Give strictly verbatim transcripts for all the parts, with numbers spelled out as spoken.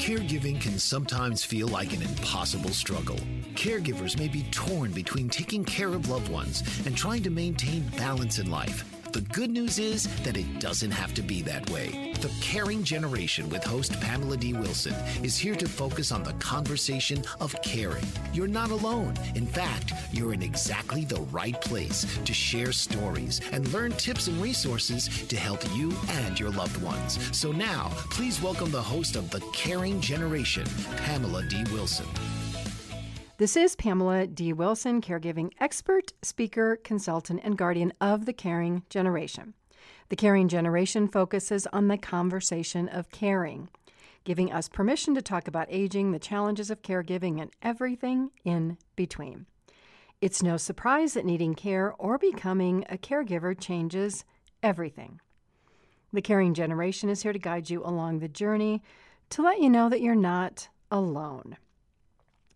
Caregiving can sometimes feel like an impossible struggle. Caregivers may be torn between taking care of loved ones and trying to maintain balance in life. The good news is that it doesn't have to be that way. The Caring Generation with host Pamela D. Wilson is here to focus on the conversation of caring. You're not alone. In fact, you're in exactly the right place to share stories and learn tips and resources to help you and your loved ones. So now, please welcome the host of The Caring Generation, Pamela D. Wilson. This is Pamela D. Wilson, caregiving expert, speaker, consultant, and guardian of the Caring Generation. The Caring Generation focuses on the conversation of caring, giving us permission to talk about aging, the challenges of caregiving, and everything in between. It's no surprise that needing care or becoming a caregiver changes everything. The Caring Generation is here to guide you along the journey to let you know that you're not alone.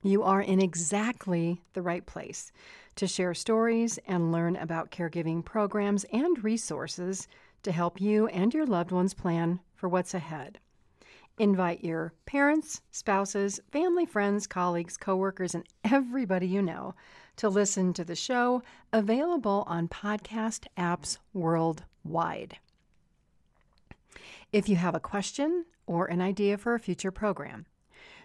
You are in exactly the right place to share stories and learn about caregiving programs and resources to help you and your loved ones plan for what's ahead. Invite your parents, spouses, family, friends, colleagues, coworkers, and everybody you know to listen to the show, available on podcast apps worldwide. If you have a question or an idea for a future program,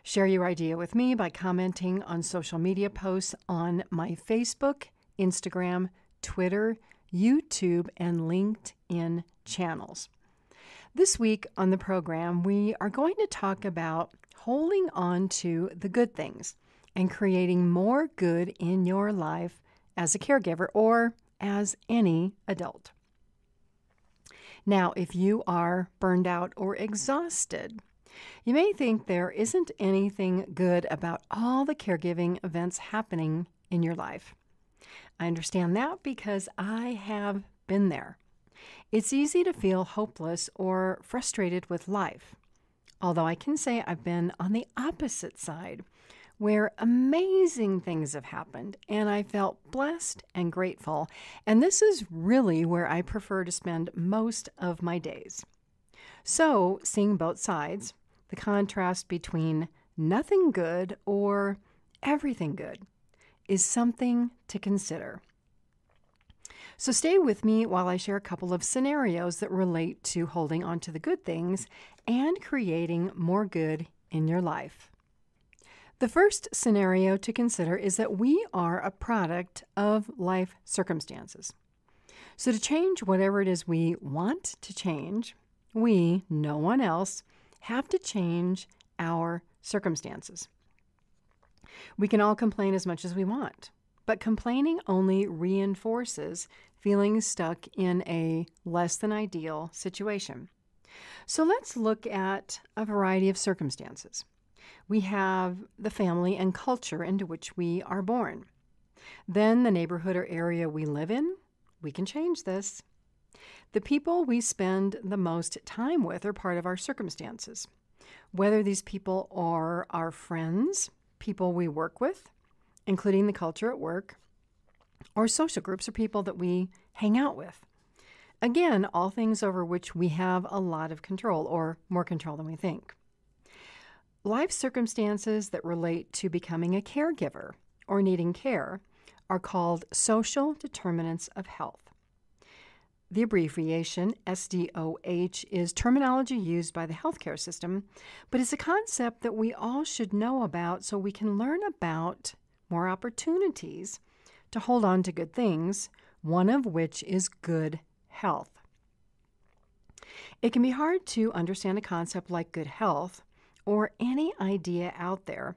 share your idea with me by commenting on social media posts on my Facebook, Instagram, Twitter, YouTube, and LinkedIn channels. This week on the program, we are going to talk about holding on to the good things and creating more good in your life as a caregiver or as any adult. Now, if you are burned out or exhausted, you may think there isn't anything good about all the caregiving events happening in your life. I understand that because I have been there. It's easy to feel hopeless or frustrated with life, although I can say I've been on the opposite side, where amazing things have happened, and I felt blessed and grateful, and this is really where I prefer to spend most of my days. So, seeing both sides, the contrast between nothing good or everything good, is something to consider. So stay with me while I share a couple of scenarios that relate to holding on to the good things and creating more good in your life. The first scenario to consider is that we are a product of life circumstances. So to change whatever it is we want to change, we, no one else, have to change our circumstances. We can all complain as much as we want, but complaining only reinforces feeling stuck in a less than ideal situation. So let's look at a variety of circumstances. We have the family and culture into which we are born. Then the neighborhood or area we live in. We can change this. The people we spend the most time with are part of our circumstances, whether these people are our friends, people we work with, including the culture at work, or social groups or people that we hang out with. Again, all things over which we have a lot of control, or more control than we think. Life circumstances that relate to becoming a caregiver or needing care are called social determinants of health. The abbreviation S D O H is terminology used by the healthcare system, but it's a concept that we all should know about so we can learn about more opportunities to hold on to good things, one of which is good health. It can be hard to understand a concept like good health or any idea out there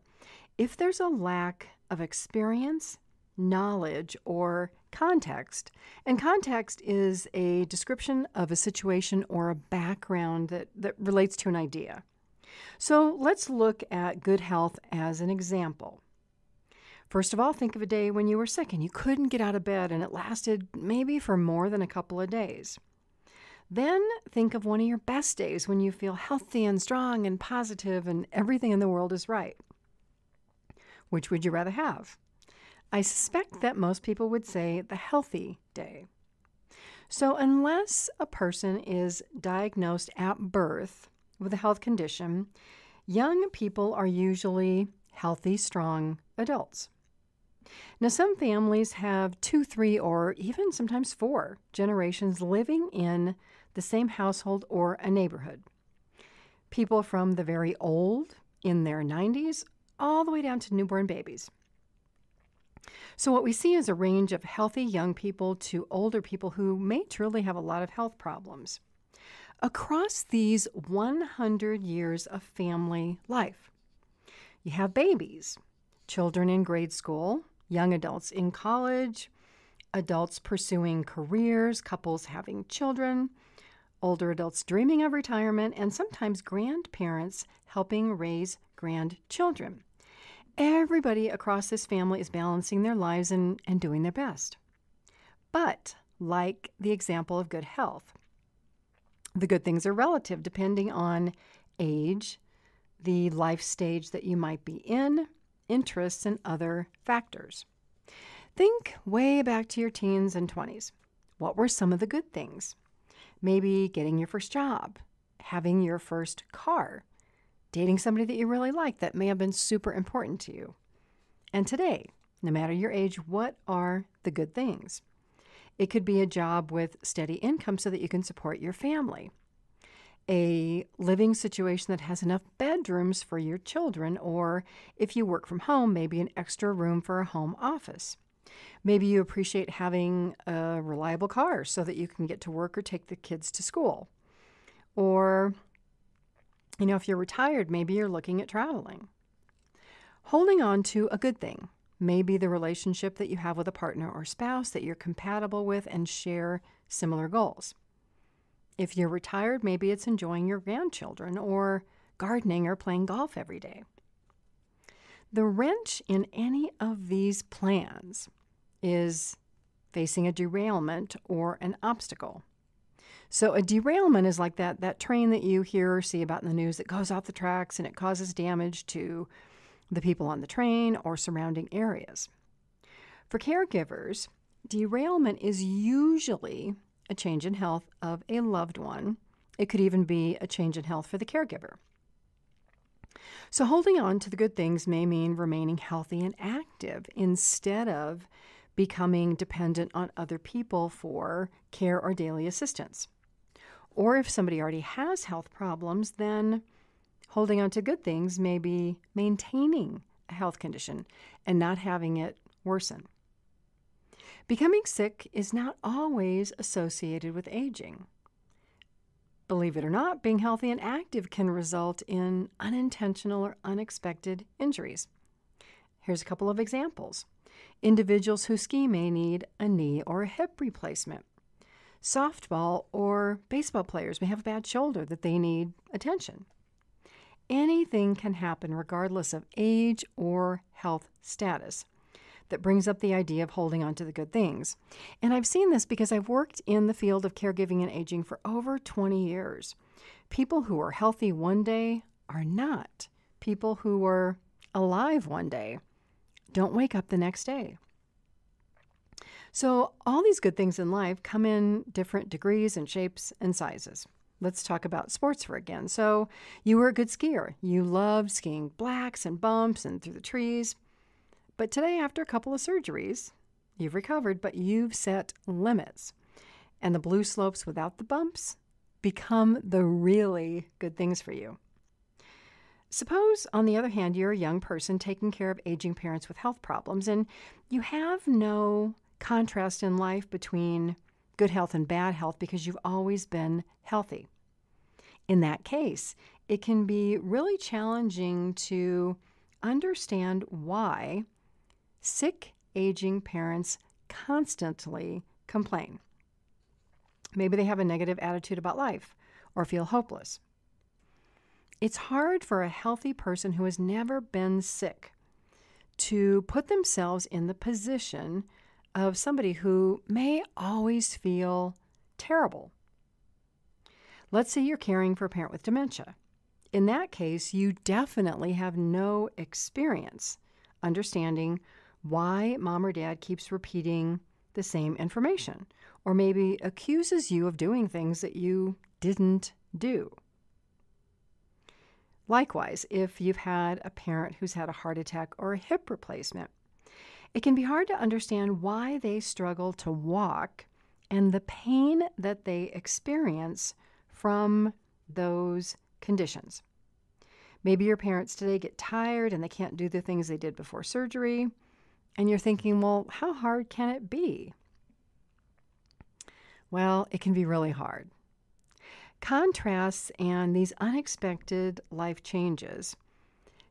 if there's a lack of experience, knowledge, or context. And context is a description of a situation or a background that, that relates to an idea. So let's look at good health as an example. First of all, think of a day when you were sick and you couldn't get out of bed, and it lasted maybe for more than a couple of days. Then think of one of your best days when you feel healthy and strong and positive and everything in the world is right. Which would you rather have? I suspect that most people would say the healthy day. So unless a person is diagnosed at birth with a health condition, young people are usually healthy, strong adults. Now, some families have two, three, or even sometimes four generations living in the same household or a neighborhood. People from the very old, in their nineties, all the way down to newborn babies. So what we see is a range of healthy young people to older people who may truly have a lot of health problems. Across these one hundred years of family life, you have babies, children in grade school, young adults in college, adults pursuing careers, couples having children, older adults dreaming of retirement, and sometimes grandparents helping raise grandchildren. Everybody across this family is balancing their lives and, and doing their best. But, like the example of good health, the good things are relative depending on age, the life stage that you might be in, interests, and other factors. Think way back to your teens and twenties. What were some of the good things? Maybe getting your first job, having your first car, dating somebody that you really like that may have been super important to you. And today, no matter your age, what are the good things? It could be a job with steady income so that you can support your family, a living situation that has enough bedrooms for your children, or if you work from home, maybe an extra room for a home office. Maybe you appreciate having a reliable car so that you can get to work or take the kids to school. Or, you know, if you're retired, maybe you're looking at traveling. Holding on to a good thing, maybe the relationship that you have with a partner or spouse that you're compatible with and share similar goals. If you're retired, maybe it's enjoying your grandchildren or gardening or playing golf every day. The wrench in any of these plans is facing a derailment or an obstacle. So a derailment is like that, that train that you hear or see about in the news that goes off the tracks and it causes damage to the people on the train or surrounding areas. For caregivers, derailment is usually a change in health of a loved one. It could even be a change in health for the caregiver. So holding on to the good things may mean remaining healthy and active instead of becoming dependent on other people for care or daily assistance. Or if somebody already has health problems, then holding on to good things may be maintaining a health condition and not having it worsen. Becoming sick is not always associated with aging. Believe it or not, being healthy and active can result in unintentional or unexpected injuries. Here's a couple of examples. Individuals who ski may need a knee or a hip replacement. Softball or baseball players may have a bad shoulder that they need attention. Anything can happen regardless of age or health status. That brings up the idea of holding on to the good things. And I've seen this because I've worked in the field of caregiving and aging for over twenty years. People who are healthy one day are not. People who are alive one day don't wake up the next day. So all these good things in life come in different degrees and shapes and sizes. Let's talk about sports for again. So you were a good skier. You loved skiing blacks and bumps and through the trees. But today, after a couple of surgeries, you've recovered, but you've set limits. And the blue slopes without the bumps become the really good things for you. Suppose, on the other hand, you're a young person taking care of aging parents with health problems, and you have no contrast in life between good health and bad health because you've always been healthy. In that case, it can be really challenging to understand why sick, aging parents constantly complain. Maybe they have a negative attitude about life or feel hopeless. It's hard for a healthy person who has never been sick to put themselves in the position of somebody who may always feel terrible. Let's say you're caring for a parent with dementia. In that case, you definitely have no experience understanding why mom or dad keeps repeating the same information, or maybe accuses you of doing things that you didn't do. Likewise, if you've had a parent who's had a heart attack or a hip replacement, it can be hard to understand why they struggle to walk and the pain that they experience from those conditions. Maybe your parents today get tired and they can't do the things they did before surgery, and you're thinking, well, how hard can it be? Well, it can be really hard. Contrasts and these unexpected life changes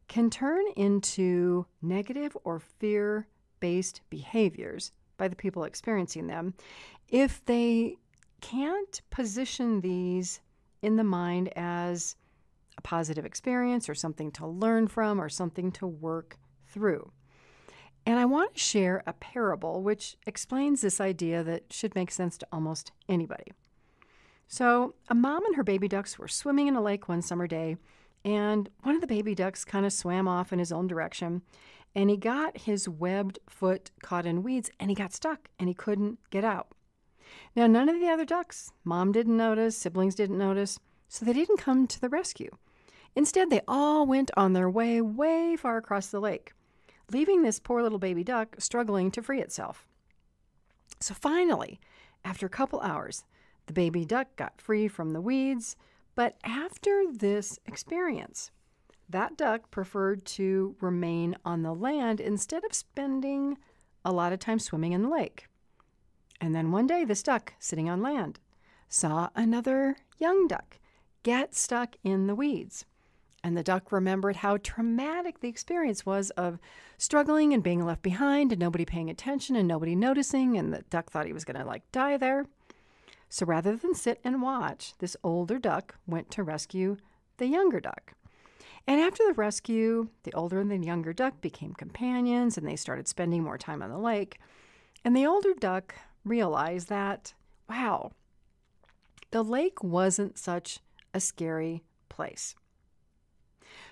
can turn into negative or fear-based behaviors by the people experiencing them if they can't position these in the mind as a positive experience or something to learn from or something to work through. And I want to share a parable which explains this idea that should make sense to almost anybody. So a mom and her baby ducks were swimming in a lake one summer day, and one of the baby ducks kind of swam off in his own direction, and he got his webbed foot caught in weeds, and he got stuck, and he couldn't get out. Now, none of the other ducks, mom didn't notice, siblings didn't notice, so they didn't come to the rescue. Instead, they all went on their way, way far across the lake, leaving this poor little baby duck struggling to free itself. So finally, after a couple hours, the baby duck got free from the weeds, but after this experience, that duck preferred to remain on the land instead of spending a lot of time swimming in the lake. And then one day, this duck, sitting on land, saw another young duck get stuck in the weeds. And the duck remembered how traumatic the experience was of struggling and being left behind and nobody paying attention and nobody noticing, and the duck thought he was going to, like, die there. So rather than sit and watch, this older duck went to rescue the younger duck. And after the rescue, the older and the younger duck became companions, and they started spending more time on the lake. And the older duck realized that, wow, the lake wasn't such a scary place.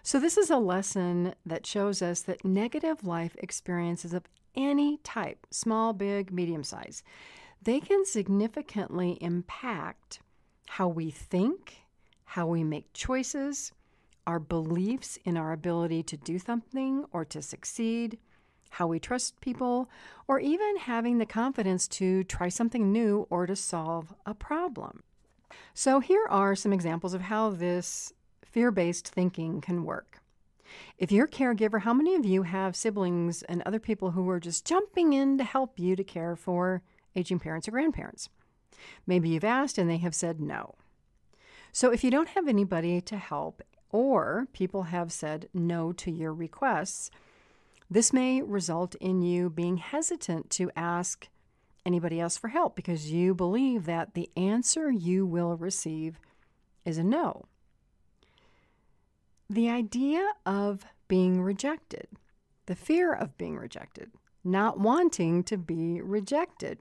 So this is a lesson that shows us that negative life experiences of any type, small, big, medium size, they can significantly impact how we think, how we make choices, our beliefs in our ability to do something or to succeed, how we trust people, or even having the confidence to try something new or to solve a problem. So here are some examples of how this fear-based thinking can work. If you're a caregiver, how many of you have siblings and other people who are just jumping in to help you to care for aging parents or grandparents? Maybe you've asked and they have said no. So if you don't have anybody to help, or people have said no to your requests, this may result in you being hesitant to ask anybody else for help because you believe that the answer you will receive is a no. The idea of being rejected, the fear of being rejected, not wanting to be rejected,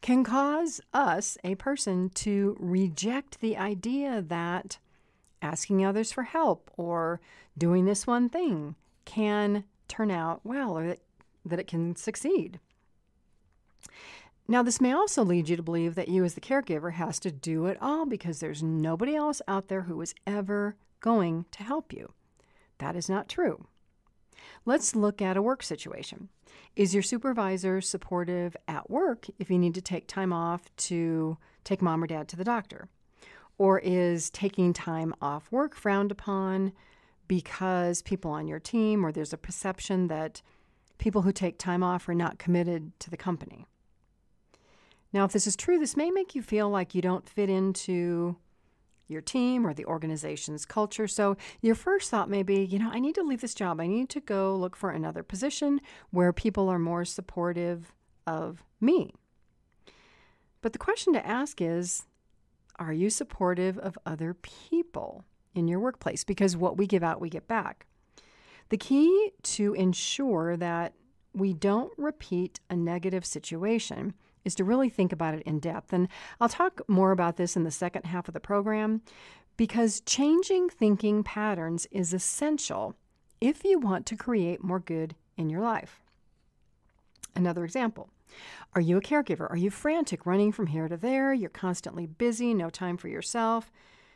can cause us, a person, to reject the idea that asking others for help or doing this one thing can turn out well, or that, that it can succeed. Now, this may also lead you to believe that you as the caregiver has to do it all because there's nobody else out there who is ever going to help you. That is not true. Let's look at a work situation. Is your supervisor supportive at work if you need to take time off to take mom or dad to the doctor? Or is taking time off work frowned upon because people on your team, or there's a perception that people who take time off are not committed to the company? Now, if this is true, this may make you feel like you don't fit into your team or the organization's culture. So your first thought may be, you know, I need to leave this job. I need to go look for another position where people are more supportive of me. But the question to ask is, are you supportive of other people in your workplace? Because what we give out, we get back. The key to ensure that we don't repeat a negative situation is to really think about it in depth. And I'll talk more about this in the second half of the program, because changing thinking patterns is essential if you want to create more good in your life. Another example, are you a caregiver? Are you frantic, running from here to there? You're constantly busy, no time for yourself.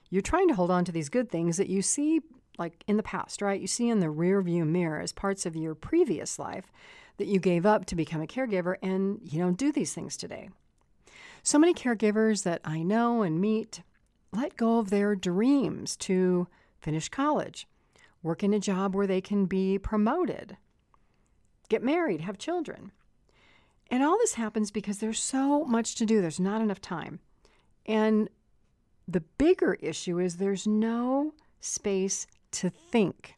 You're trying to hold on to these good things that you see like in the past, right? You see in the rearview mirror as parts of your previous life that you gave up to become a caregiver, and you don't do these things today. So many caregivers that I know and meet let go of their dreams to finish college, work in a job where they can be promoted, get married, have children. And all this happens because there's so much to do. There's not enough time. And the bigger issue is there's no space to think.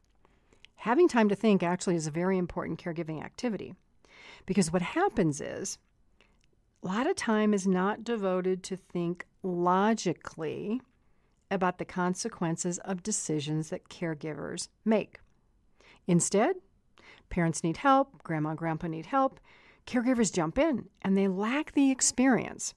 Having time to think actually is a very important caregiving activity, because what happens is a lot of time is not devoted to think logically about the consequences of decisions that caregivers make. Instead, parents need help, grandma and grandpa need help. Caregivers jump in, and they lack the experience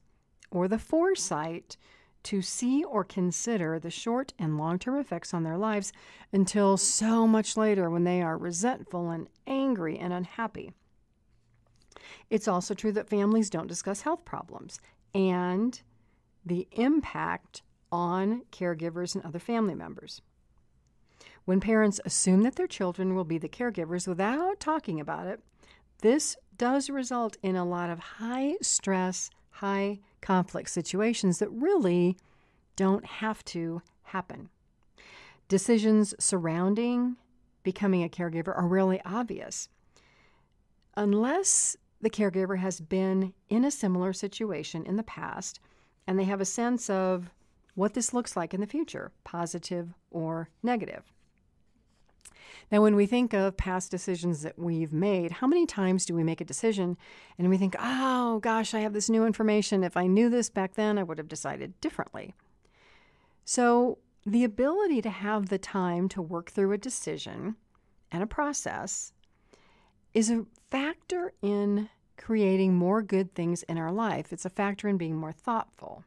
or the foresight to see or consider the short and long-term effects on their lives until so much later, when they are resentful and angry and unhappy. It's also true that families don't discuss health problems and the impact on caregivers and other family members. When parents assume that their children will be the caregivers without talking about it, this does result in a lot of high-stress, high conflict situations that really don't have to happen. Decisions surrounding becoming a caregiver are really obvious, unless the caregiver has been in a similar situation in the past and they have a sense of what this looks like in the future, positive or negative. Now, when we think of past decisions that we've made, how many times do we make a decision and we think, oh, gosh, I have this new information. If I knew this back then, I would have decided differently. So the ability to have the time to work through a decision and a process is a factor in creating more good things in our life. It's a factor in being more thoughtful.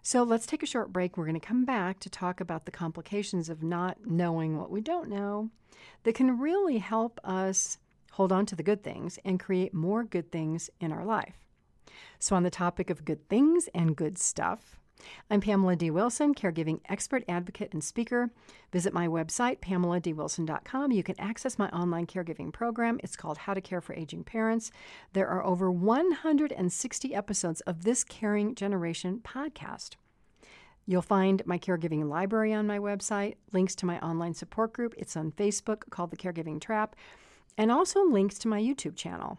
So let's take a short break. We're going to come back to talk about the complications of not knowing what we don't know that can really help us hold on to the good things and create more good things in our life. So on the topic of good things and good stuff, I'm Pamela D. Wilson, caregiving expert, advocate, and speaker. Visit my website, Pamela D Wilson dot com. You can access my online caregiving program. It's called How to Care for Aging Parents. There are over one hundred sixty episodes of this Caring Generation podcast. You'll find my caregiving library on my website, links to my online support group. It's on Facebook, called The Caregiving Trap, and also links to my YouTube channel.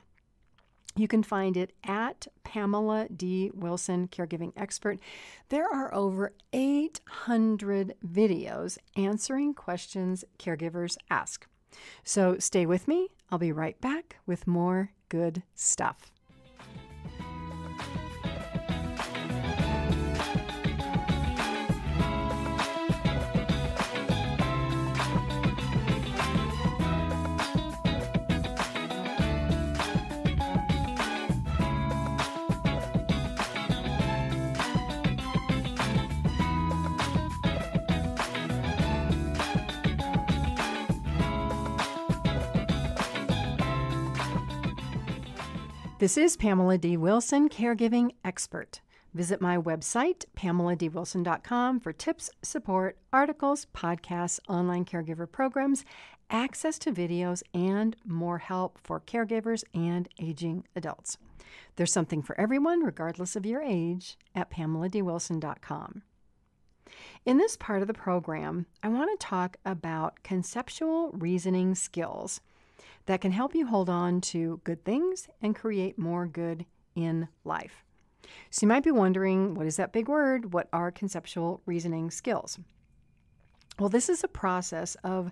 You can find it at Pamela D. Wilson, Caregiving Expert. There are over eight hundred videos answering questions caregivers ask. So stay with me. I'll be right back with more good stuff. This is Pamela D. Wilson, Caregiving Expert. Visit my website, Pamela D Wilson dot com, for tips, support, articles, podcasts, online caregiver programs, access to videos, and more help for caregivers and aging adults. There's something for everyone, regardless of your age, at Pamela D Wilson dot com. In this part of the program, I want to talk about conceptual reasoning skills that can help you hold on to good things and create more good in life. So you might be wondering, what is that big word? What are conceptual reasoning skills? Well, this is a process of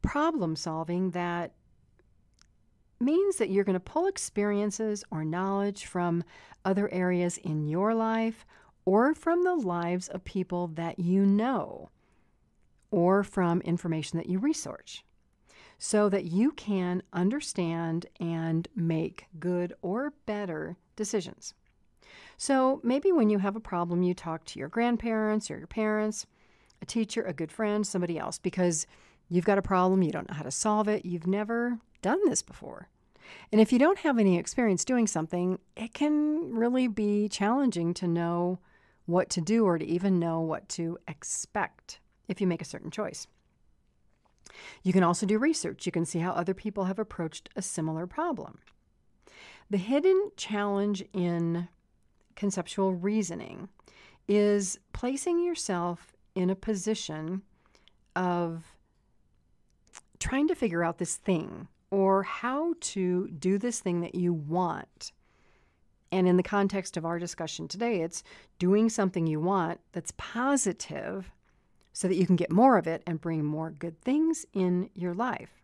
problem solving that means that you're going to pull experiences or knowledge from other areas in your life, or from the lives of people that you know, or from information that you research, so that you can understand and make good or better decisions. So maybe when you have a problem, you talk to your grandparents or your parents, a teacher, a good friend, somebody else, because you've got a problem, you don't know how to solve it, you've never done this before. And if you don't have any experience doing something, it can really be challenging to know what to do or to even know what to expect if you make a certain choice. You can also do research. You can see how other people have approached a similar problem. The hidden challenge in conceptual reasoning is placing yourself in a position of trying to figure out this thing or how to do this thing that you want. And in the context of our discussion today, it's doing something you want that's positive so that you can get more of it and bring more good things in your life.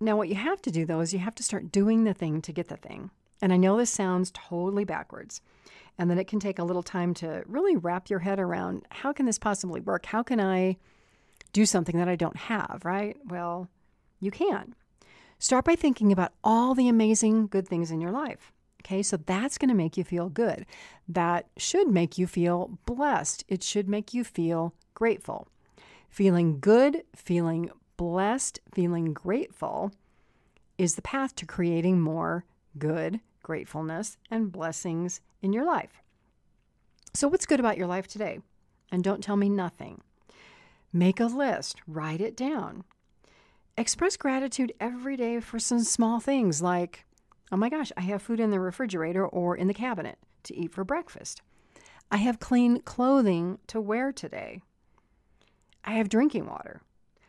Now, what you have to do, though, is you have to start doing the thing to get the thing. And I know this sounds totally backwards, and then it can take a little time to really wrap your head around, how can this possibly work? How can I do something that I don't have, right? Well, you can. Start by thinking about all the amazing good things in your life. Okay, so that's going to make you feel good. That should make you feel blessed. It should make you feel grateful. Feeling good, feeling blessed, feeling grateful is the path to creating more good, gratefulness, and blessings in your life. So what's good about your life today? And don't tell me nothing. Make a list. Write it down. Express gratitude every day for some small things like, oh my gosh, I have food in the refrigerator or in the cabinet to eat for breakfast. I have clean clothing to wear today. I have drinking water.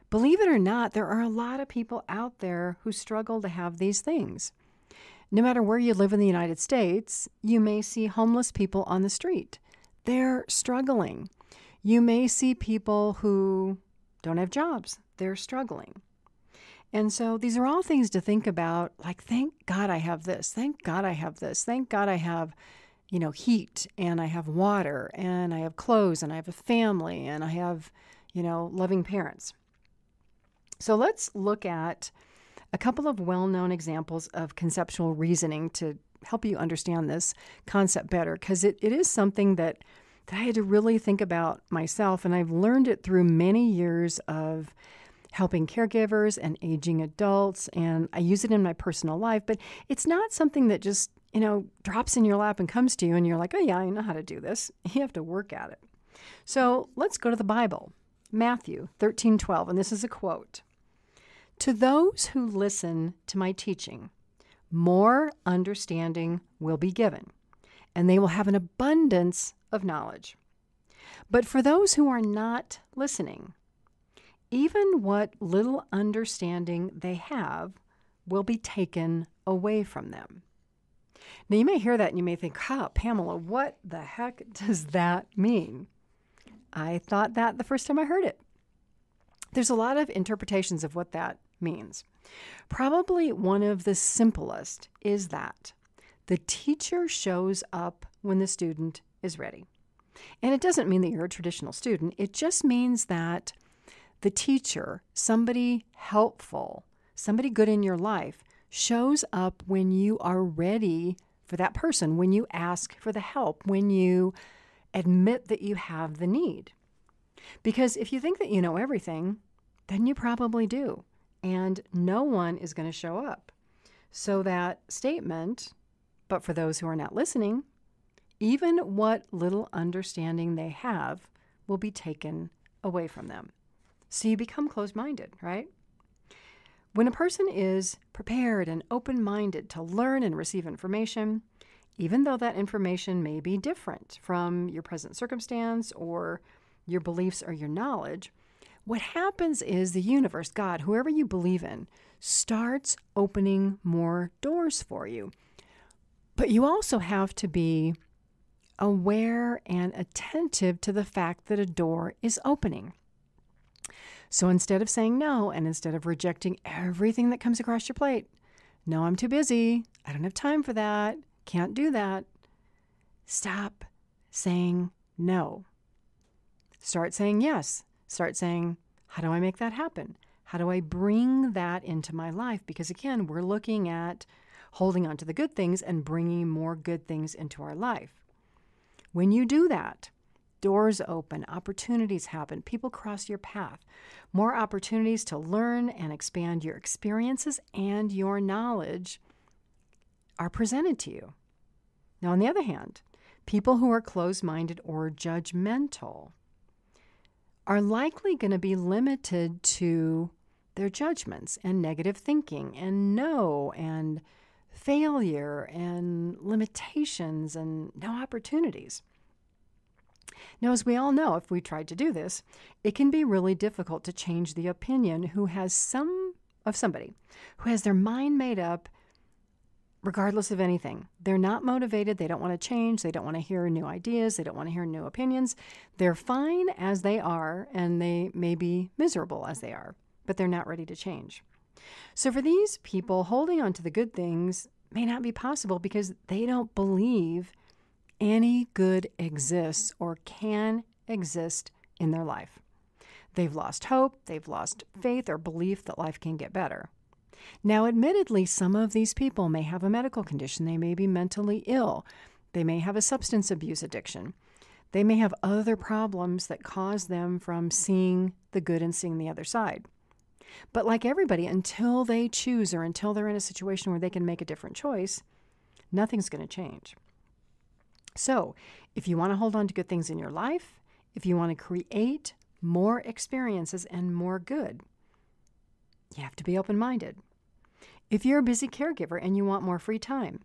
Believe it or not, there are a lot of people out there who struggle to have these things. No matter where you live in the United States, you may see homeless people on the street. They're struggling. You may see people who don't have jobs. They're struggling. And so these are all things to think about, like, thank God I have this. Thank God I have this. Thank God I have, you know, heat, and I have water, and I have clothes, and I have a family, and I have, you know, loving parents. So let's look at a couple of well-known examples of conceptual reasoning to help you understand this concept better, because it, it is something that, that I had to really think about myself, and I've learned it through many years of helping caregivers and aging adults, and I use it in my personal life, but it's not something that just, you know, drops in your lap and comes to you, and you're like, oh yeah, I know how to do this. You have to work at it. So let's go to the Bible. Matthew thirteen twelve, and this is a quote. To those who listen to my teaching, more understanding will be given, and they will have an abundance of knowledge. But for those who are not listening, even what little understanding they have will be taken away from them. Now, you may hear that and you may think, ah, Pamela, what the heck does that mean? I thought that the first time I heard it. There's a lot of interpretations of what that means. Probably one of the simplest is that the teacher shows up when the student is ready. And it doesn't mean that you're a traditional student. It just means that the teacher, somebody helpful, somebody good in your life, shows up when you are ready for that person, when you ask for the help, when you admit that you have the need. Because if you think that you know everything, then you probably do, and no one is going to show up. So that statement, but for those who are not listening, even what little understanding they have will be taken away from them. So you become closed-minded, right? When a person is prepared and open-minded to learn and receive information, even though that information may be different from your present circumstance or your beliefs or your knowledge, what happens is the universe, God, whoever you believe in, starts opening more doors for you. But you also have to be aware and attentive to the fact that a door is opening. So instead of saying no, and instead of rejecting everything that comes across your plate, no, I'm too busy, I don't have time for that, can't do that, stop saying no. Start saying yes. Start saying, how do I make that happen? How do I bring that into my life? Because again, we're looking at holding on to the good things and bringing more good things into our life. When you do that, doors open, opportunities happen, people cross your path, more opportunities to learn and expand your experiences and your knowledge are presented to you. Now, on the other hand, people who are closed-minded or judgmental are likely going to be limited to their judgments and negative thinking and no and failure and limitations and no opportunities. Now, as we all know, if we tried to do this, it can be really difficult to change the opinion who has some of somebody who has their mind made up regardless of anything. They're not motivated. They don't want to change. They don't want to hear new ideas. They don't want to hear new opinions. They're fine as they are, and they may be miserable as they are, but they're not ready to change. So for these people, holding on to the good things may not be possible because they don't believe any good exists or can exist in their life. They've lost hope, they've lost faith or belief that life can get better. Now, admittedly, some of these people may have a medical condition. They may be mentally ill. They may have a substance abuse addiction. They may have other problems that cause them from seeing the good and seeing the other side. But like everybody, until they choose or until they're in a situation where they can make a different choice, nothing's going to change. So if you want to hold on to good things in your life, if you want to create more experiences and more good, you have to be open-minded. If you're a busy caregiver and you want more free time,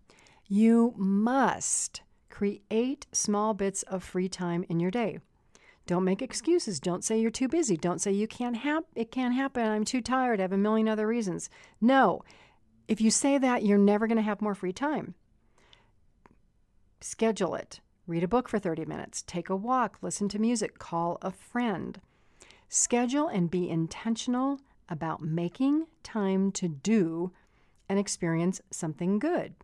you must create small bits of free time in your day. Don't make excuses. Don't say you're too busy. Don't say you can't hap- it can't happen. I'm too tired. I have a million other reasons. No. If you say that, you're never going to have more free time. Schedule it. Read a book for thirty minutes. Take a walk. Listen to music. Call a friend. Schedule and be intentional about making time to do and experience something good.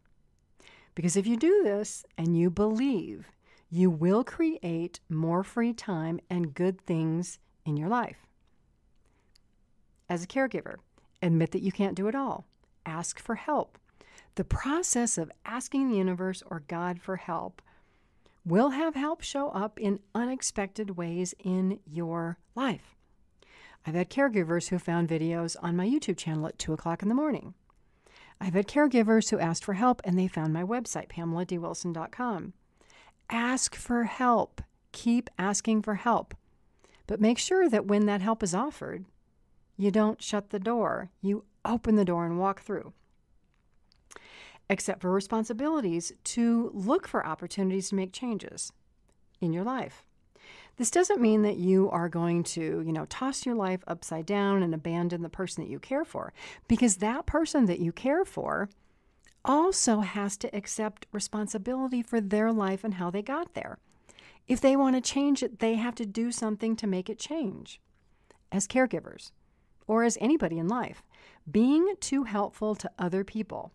Because if you do this and you believe, you will create more free time and good things in your life. As a caregiver, admit that you can't do it all. Ask for help. The process of asking the universe or God for help will have help show up in unexpected ways in your life. I've had caregivers who found videos on my YouTube channel at two o'clock in the morning. I've had caregivers who asked for help and they found my website, Pamela D Wilson dot com. Ask for help. Keep asking for help. But make sure that when that help is offered, you don't shut the door. You open the door and walk through. Except for responsibilities to look for opportunities to make changes in your life. This doesn't mean that you are going to, you know, toss your life upside down and abandon the person that you care for, because that person that you care for also has to accept responsibility for their life and how they got there. If they want to change it, they have to do something to make it change. As caregivers, or as anybody in life, being too helpful to other people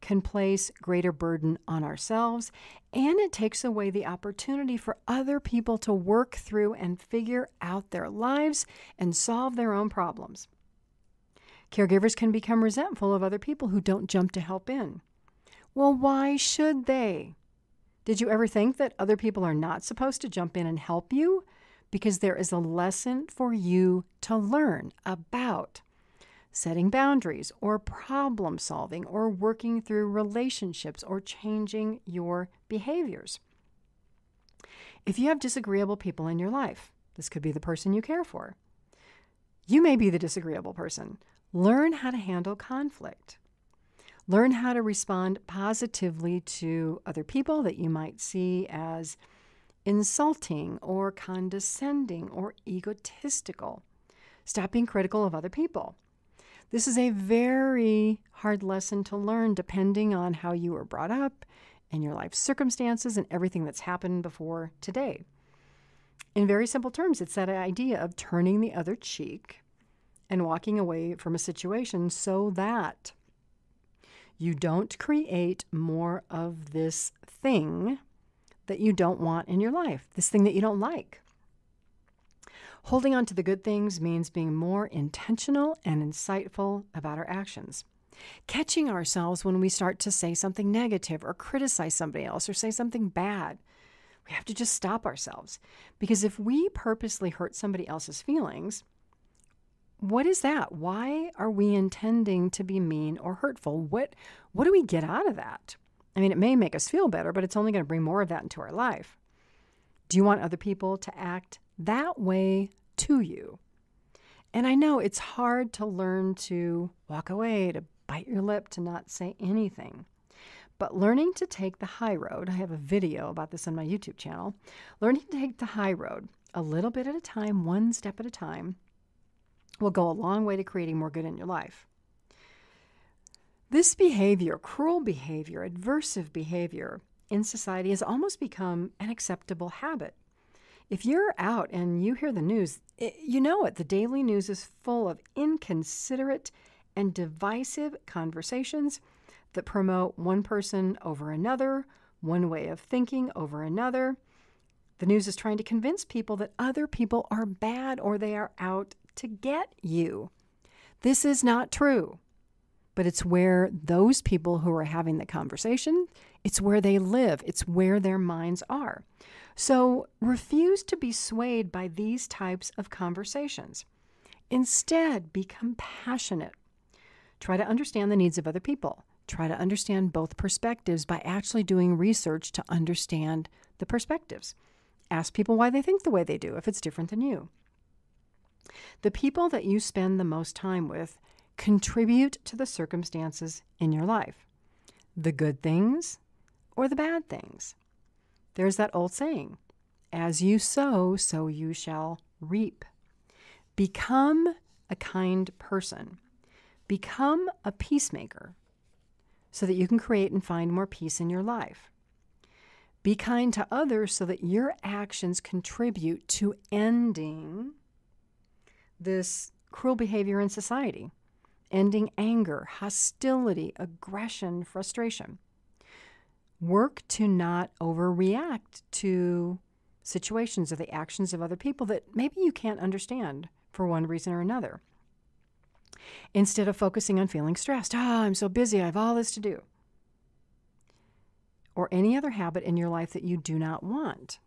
can place greater burden on ourselves, and it takes away the opportunity for other people to work through and figure out their lives and solve their own problems. Caregivers can become resentful of other people who don't jump to help in. Well, why should they? Did you ever think that other people are not supposed to jump in and help you? Because there is a lesson for you to learn about setting boundaries, or problem solving, or working through relationships, or changing your behaviors. If you have disagreeable people in your life, this could be the person you care for. You may be the disagreeable person. Learn how to handle conflict. Learn how to respond positively to other people that you might see as insulting, or condescending, or egotistical. Stop being critical of other people. This is a very hard lesson to learn depending on how you were brought up and your life circumstances and everything that's happened before today. In very simple terms, it's that idea of turning the other cheek and walking away from a situation so that you don't create more of this thing that you don't want in your life, this thing that you don't like. Holding on to the good things means being more intentional and insightful about our actions. Catching ourselves when we start to say something negative or criticize somebody else or say something bad. We have to just stop ourselves. Because if we purposely hurt somebody else's feelings, what is that? Why are we intending to be mean or hurtful? What, what do we get out of that? I mean, it may make us feel better, but it's only going to bring more of that into our life. Do you want other people to act that way to you. And I know it's hard to learn to walk away, to bite your lip, to not say anything. But learning to take the high road, I have a video about this on my YouTube channel, learning to take the high road a little bit at a time, one step at a time, will go a long way to creating more good in your life. This behavior, cruel behavior, aversive behavior in society has almost become an acceptable habit. If you're out and you hear the news, it, you know it. The daily news is full of inconsiderate and divisive conversations that promote one person over another, one way of thinking over another. The news is trying to convince people that other people are bad or they are out to get you. This is not true, but it's where those people who are having the conversation, it's where they live, it's where their minds are. So refuse to be swayed by these types of conversations. Instead, be compassionate. Try to understand the needs of other people. Try to understand both perspectives by actually doing research to understand the perspectives. Ask people why they think the way they do if it's different than you. The people that you spend the most time with contribute to the circumstances in your life, the good things or the bad things. There's that old saying, as you sow, so you shall reap. Become a kind person. Become a peacemaker, so that you can create and find more peace in your life. Be kind to others so that your actions contribute to ending this cruel behavior in society, ending anger, hostility, aggression, frustration. Work to not overreact to situations or the actions of other people that maybe you can't understand for one reason or another. Instead of focusing on feeling stressed, ah, oh, I'm so busy, I have all this to do. Or any other habit in your life that you do not want.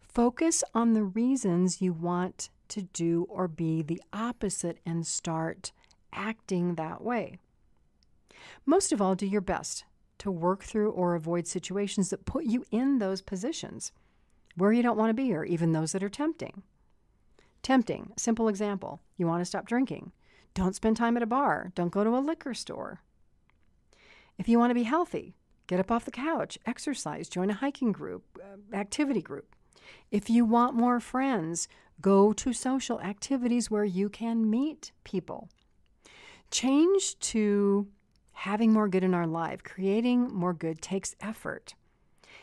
Focus on the reasons you want to do or be the opposite and start acting that way. Most of all, do your best to work through or avoid situations that put you in those positions where you don't want to be, or even those that are tempting. Tempting, simple example, you want to stop drinking. Don't spend time at a bar. Don't go to a liquor store. If you want to be healthy, get up off the couch, exercise, join a hiking group, uh, activity group. If you want more friends, go to social activities where you can meet people. Change to having more good in our life. Creating more good takes effort.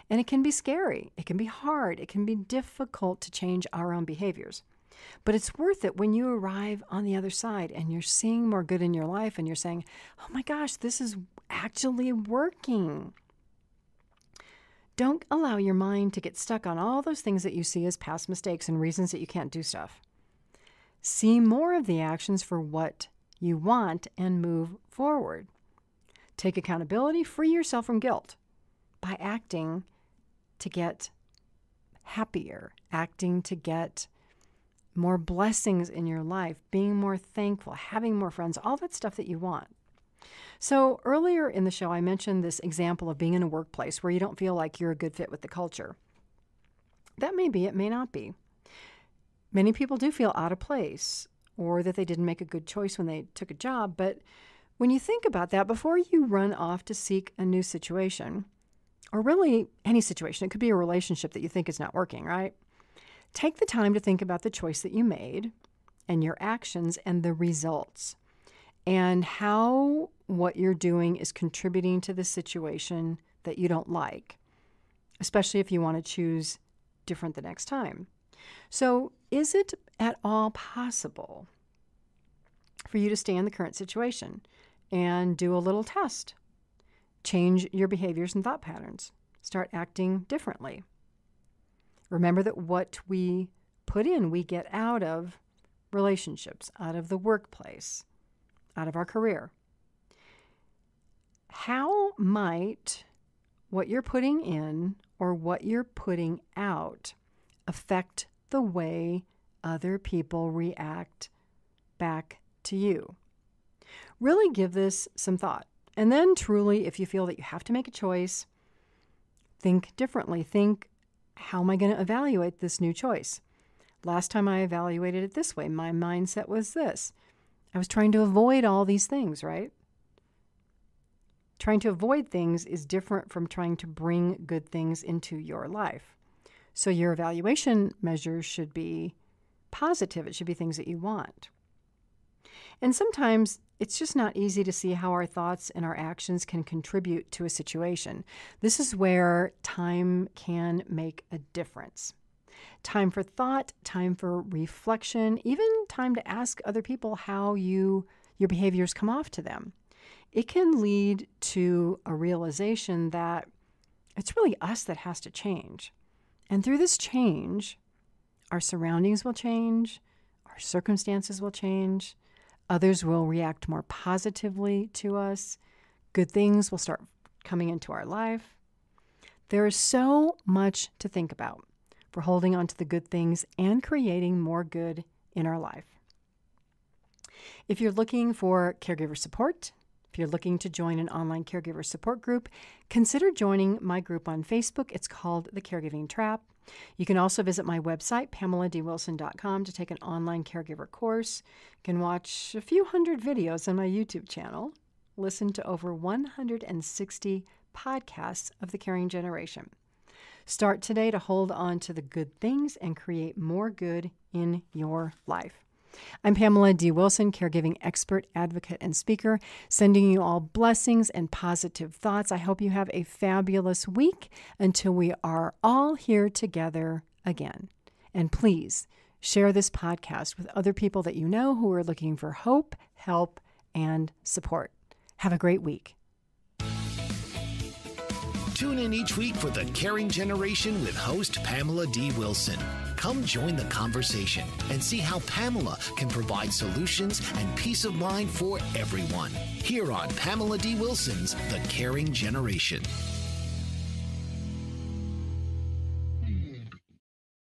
And it can be scary. It can be hard. It can be difficult to change our own behaviors. But it's worth it when you arrive on the other side and you're seeing more good in your life and you're saying, oh my gosh, this is actually working. Don't allow your mind to get stuck on all those things that you see as past mistakes and reasons that you can't do stuff. See more of the actions for what you want and move forward. Take accountability, free yourself from guilt by acting to get happier, acting to get more blessings in your life, being more thankful, having more friends, all that stuff that you want. So earlier in the show, I mentioned this example of being in a workplace where you don't feel like you're a good fit with the culture. That may be, it may not be. Many people do feel out of place or that they didn't make a good choice when they took a job. But when you think about that, before you run off to seek a new situation, or really any situation, it could be a relationship that you think is not working, right? Take the time to think about the choice that you made and your actions and the results and how what you're doing is contributing to the situation that you don't like, especially if you want to choose different the next time. So is it at all possible for you to stay in the current situation and do a little test? Change your behaviors and thought patterns. Start acting differently. Remember that what we put in, we get out of relationships, out of the workplace, out of our career. How might what you're putting in or what you're putting out affect the way other people react back to you? Really give this some thought. And then truly, if you feel that you have to make a choice, think differently. Think, how am I going to evaluate this new choice? Last time I evaluated it this way, my mindset was this. I was trying to avoid all these things, right? Trying to avoid things is different from trying to bring good things into your life. So your evaluation measures should be positive. It should be things that you want. And sometimes it's just not easy to see how our thoughts and our actions can contribute to a situation. This is where time can make a difference. Time for thought, time for reflection, even time to ask other people how you your behaviors come off to them. It can lead to a realization that it's really us that has to change. And through this change, our surroundings will change, our circumstances will change, others will react more positively to us, good things will start coming into our life. There is so much to think about for holding on to the good things and creating more good in our life. If you're looking for caregiver support, if you're looking to join an online caregiver support group, consider joining my group on Facebook. It's called The Caregiving Trap. You can also visit my website, Pamela D Wilson dot com, to take an online caregiver course. You can watch a few hundred videos on my YouTube channel, listen to over one hundred sixty podcasts of The Caring Generation. Start today to hold on to the good things and create more good in your life. I'm Pamela D. Wilson, caregiving expert, advocate, and speaker, sending you all blessings and positive thoughts. I hope you have a fabulous week until we are all here together again. And please share this podcast with other people that you know who are looking for hope, help, and support. Have a great week. Tune in each week for The Caring Generation with host Pamela D. Wilson. Come join the conversation and see how Pamela can provide solutions and peace of mind for everyone. Here on Pamela D. Wilson's The Caring Generation.